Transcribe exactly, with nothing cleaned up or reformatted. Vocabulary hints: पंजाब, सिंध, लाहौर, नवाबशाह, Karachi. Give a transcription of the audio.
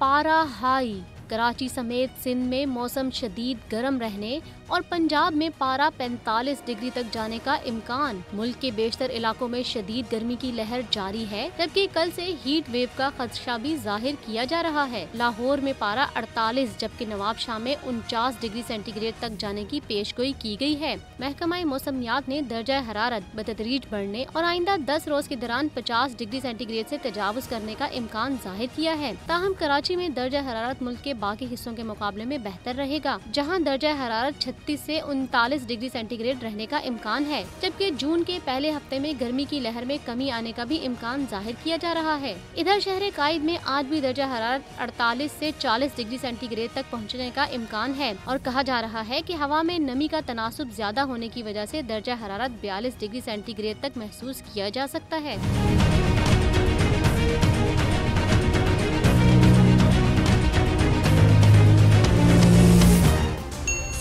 पारा हाई। कराची समेत सिंध में मौसम शदीद गर्म रहने और पंजाब में पारा पैंतालीस डिग्री तक जाने का इम्कान। मुल्क के बेशतर इलाकों में शदीद गर्मी की लहर जारी है, जबकि कल से हीट वेव का खदशा भी जाहिर किया जा रहा है। लाहौर में पारा अड़तालीस जबकि नवाबशाह में उनचास डिग्री सेंटीग्रेड तक जाने की पेशगोई की गई है। महकमाए मौसमियात ने दर्जा हरारत बतदरीज बढ़ने और आइंदा दस रोज के दौरान पचास डिग्री सेंटीग्रेड से तजावुज करने का इम्कान जाहिर किया है। ताहम कराची में दर्जा हरारत मुल्क के बाकी हिस्सों के मुकाबले में बेहतर रहेगा, जहां दर्जा हरारत छत्तीस से उनतालीस डिग्री सेंटीग्रेड रहने का इम्कान है, जबकि जून के पहले हफ्ते में गर्मी की लहर में कमी आने का भी इम्कान जाहिर किया जा रहा है। इधर शहर कायद में आज भी दर्जा हरारत अड़तालीस से चालीस डिग्री सेंटीग्रेड तक पहुँचने का इम्कान है और कहा जा रहा है कि हवा में नमी का तनासुब ज्यादा होने की वजह से दर्जा हरारत बयालीस डिग्री सेंटीग्रेड तक महसूस किया जा सकता है।